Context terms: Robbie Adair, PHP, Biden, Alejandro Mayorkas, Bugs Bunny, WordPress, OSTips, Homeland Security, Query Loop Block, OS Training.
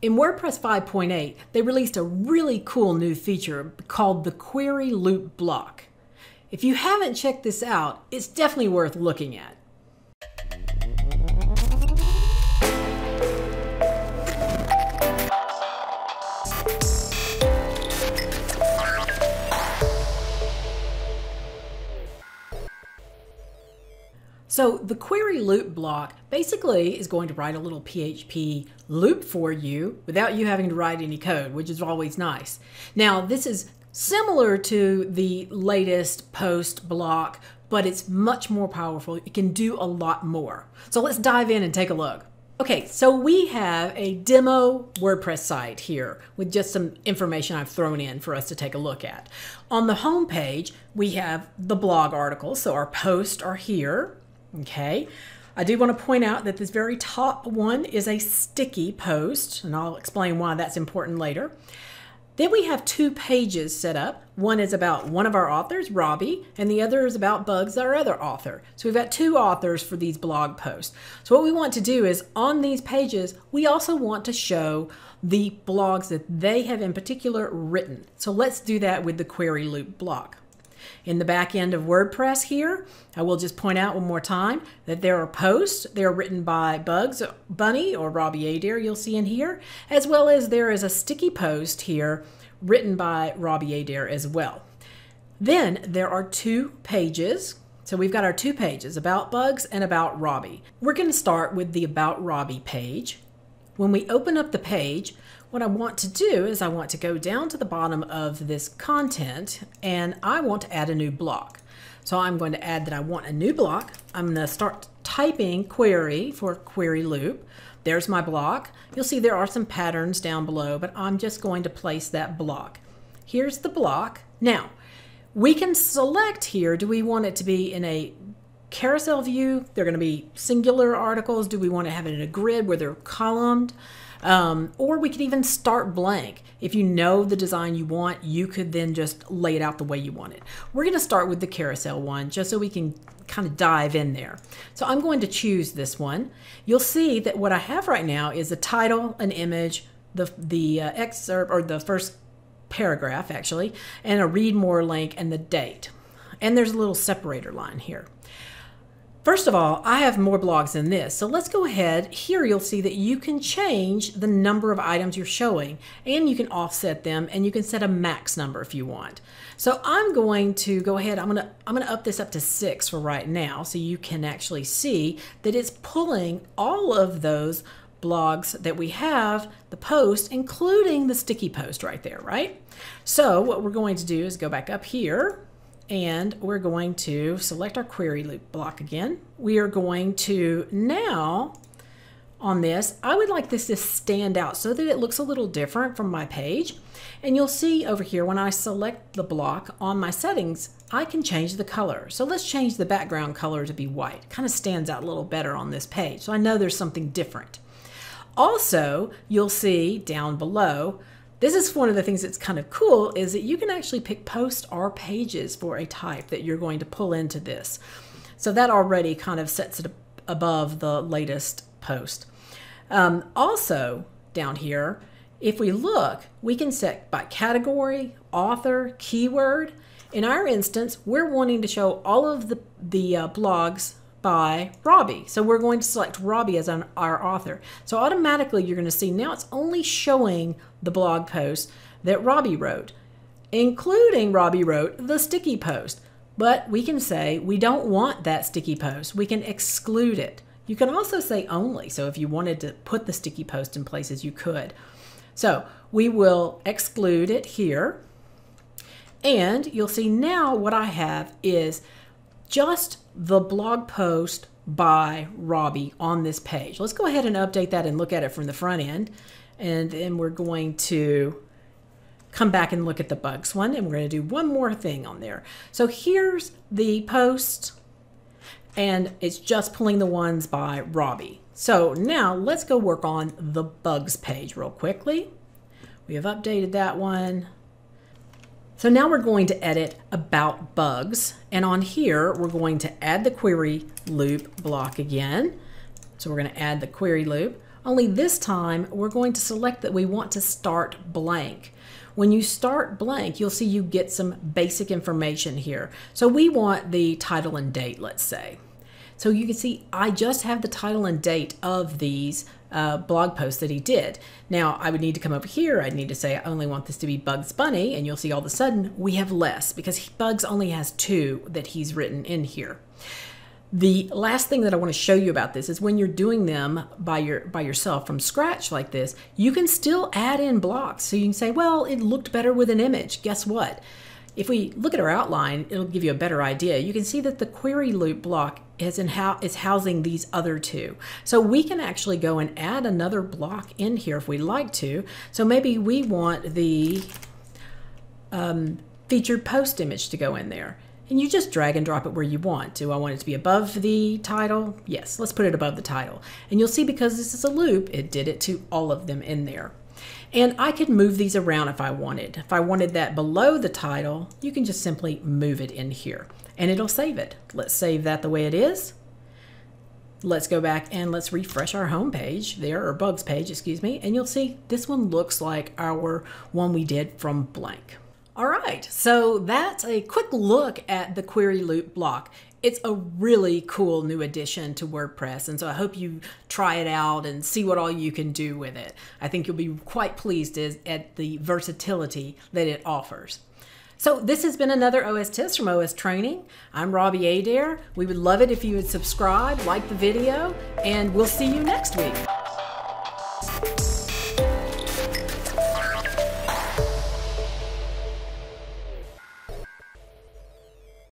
In WordPress 5.8, they released a really cool new feature called the Query Loop Block. If you haven't checked this out, it's definitely worth looking at. So the query loop block basically is going to write a little PHP loop for you without you having to write any code, which is always nice. Now, this is similar to the latest post block, but it's much more powerful. It can do a lot more. So let's dive in and take a look. Okay, so we have a demo WordPress site here with just some information I've thrown in for us to take a look at. On the home page, we have the blog articles, so our posts are here. Okay, I do want to point out that this very top one is a sticky post, and I'll explain why that's important later. Then we have two pages set up. One is about one of our authors, Robbie, and the other is about Bugs, our other author. So we've got two authors for these blog posts. So what we want to do is on these pages, we also want to show the blogs that they have in particular written. So let's do that with the query loop block. In the back end of WordPress here, I will just point out one more time that there are posts. They're written by Bugs Bunny or Robbie Adair, you'll see in here, as well as there is a sticky post here written by Robbie Adair as well. Then there are two pages. So we've got our two pages, About Bugs and About Robbie. We're going to start with the About Robbie page. When we open up the page, what I want to do is I want to go down to the bottom of this content and I want to add a new block. So I'm going to add that I want a new block. I'm going to start typing query for query loop. There's my block. You'll see there are some patterns down below, but I'm just going to place that block. Here's the block. Now, we can select here, do we want it to be in a carousel view? They're going to be singular articles. Do we want to have it in a grid where they're columned? Or we could even start blank. If you know the design you want, you could then just lay it out the way you want it. We're going to start with the carousel one just so we can kind of dive in there. So I'm going to choose this one. You'll see that what I have right now is a title, an image, the excerpt or the first paragraph actually, and a read more link and the date. And there's a little separator line here. First of all, I have more blogs than this, so let's go ahead. Here you'll see that you can change the number of items you're showing, and you can offset them, and you can set a max number if you want. So I'm going to go ahead, I'm going to up this up to 6 for right now, so you can actually see that it's pulling all of those blogs that we have, the post, including the sticky post right there, right? So what we're going to do is go back up here, and we're going to select our query loop block again. We are going to now, on this, I would like this to stand out so that it looks a little different from my page. And you'll see over here when I select the block on my settings, I can change the color. So let's change the background color to be white. It kind of stands out a little better on this page. So I know there's something different. Also, you'll see down below, this is one of the things that's kind of cool is that you can actually pick posts or pages for a type that you're going to pull into this. So that already kind of sets it above the latest post. Also down here, if we look, we can set by category, author, keyword. In our instance, we're wanting to show all of the blogs by Robbie. So we're going to select Robbie as our author. So automatically you're going to see now it's only showing the blog post that Robbie wrote, including Robbie wrote the sticky post. But we can say we don't want that sticky post. We can exclude it. You can also say only. So if you wanted to put the sticky post in places, you could. So we will exclude it here. And you'll see now what I have is just the blog post by Robbie on this page. Let's go ahead and update that and look at it from the front end. And then we're going to come back and look at the Bugs one. And we're going to do one more thing on there. So here's the post. And it's just pulling the ones by Robbie. So now let's go work on the Bugs page real quickly. We have updated that one. So now we're going to edit About Bugs, and on here we're going to add the query loop block again. So we're going to add the query loop. Only this time, we're going to select that we want to start blank. When you start blank, you'll see you get some basic information here. So we want the title and date, let's say. So you can see I just have the title and date of these blog posts that he did. Now I would need to come over here. I'd need to say I only want this to be Bugs Bunny, and you'll see all of a sudden we have less because Bugs only has 2 that he's written in here. The last thing that I want to show you about this is when you're doing them by yourself from scratch like this, you can still add in blocks. So you can say, well, it looked better with an image. Guess what? If we look at our outline, it'll give you a better idea. You can see that the query loop block is housing these other 2. So we can actually go and add another block in here if we like to. So maybe we want the featured post image to go in there. And you just drag and drop it where you want. Do I want it to be above the title? Yes, let's put it above the title. And you'll see because this is a loop, it did it to all of them in there. And I could move these around if I wanted. If I wanted that below the title, you can just simply move it in here and it'll save it. Let's save that the way it is. Let's go back and let's refresh our home page there, or Bugs page, excuse me. And you'll see this one looks like our one we did from blank. All right, so that's a quick look at the Query Loop Block. It's a really cool new addition to WordPress, and so I hope you try it out and see what all you can do with it. I think you'll be quite pleased at the versatility that it offers. So this has been another OS Tips from OS Training. I'm Robbie Adair. We would love it if you would subscribe, like the video, and we'll see you next week.